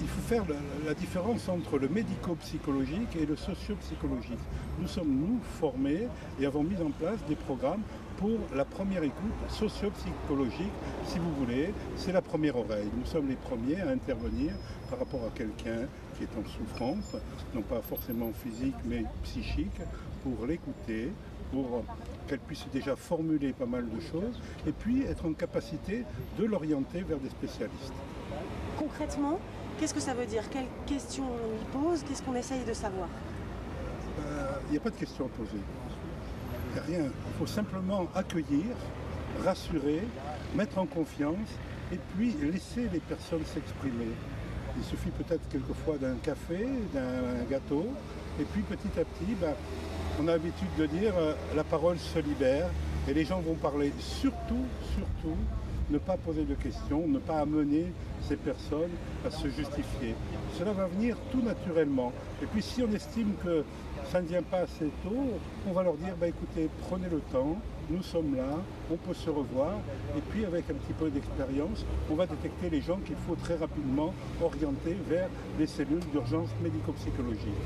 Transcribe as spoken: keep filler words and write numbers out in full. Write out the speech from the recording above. il faut faire la, la différence entre le médico-psychologique et le socio-psychologique. Nous sommes, nous, formés et avons mis en place des programmes pour la première écoute socio-psychologique, si vous voulez, c'est la première oreille. Nous sommes les premiers à intervenir par rapport à quelqu'un qui est en souffrance, non pas forcément physique, mais psychique, pour l'écouter, pour qu'elle puisse déjà formuler pas mal de choses, et puis être en capacité de l'orienter vers des spécialistes. Concrètement, qu'est-ce que ça veut dire? Quelles questions on y pose? Qu'est-ce qu'on essaye de savoir? Il n'y a pas de questions à poser. Il n'y a rien. Il faut simplement accueillir, rassurer, mettre en confiance, et puis laisser les personnes s'exprimer. Il suffit peut-être quelquefois d'un café, d'un gâteau, et puis petit à petit, ben, on a l'habitude de dire euh, la parole se libère et les gens vont parler. Surtout, surtout, ne pas poser de questions, ne pas amener ces personnes à se justifier. Cela va venir tout naturellement. Et puis si on estime que ça ne vient pas assez tôt, on va leur dire bah, écoutez, prenez le temps, nous sommes là, on peut se revoir. Et puis avec un petit peu d'expérience, on va détecter les gens qu'il faut très rapidement orienter vers les cellules d'urgence médico-psychologique.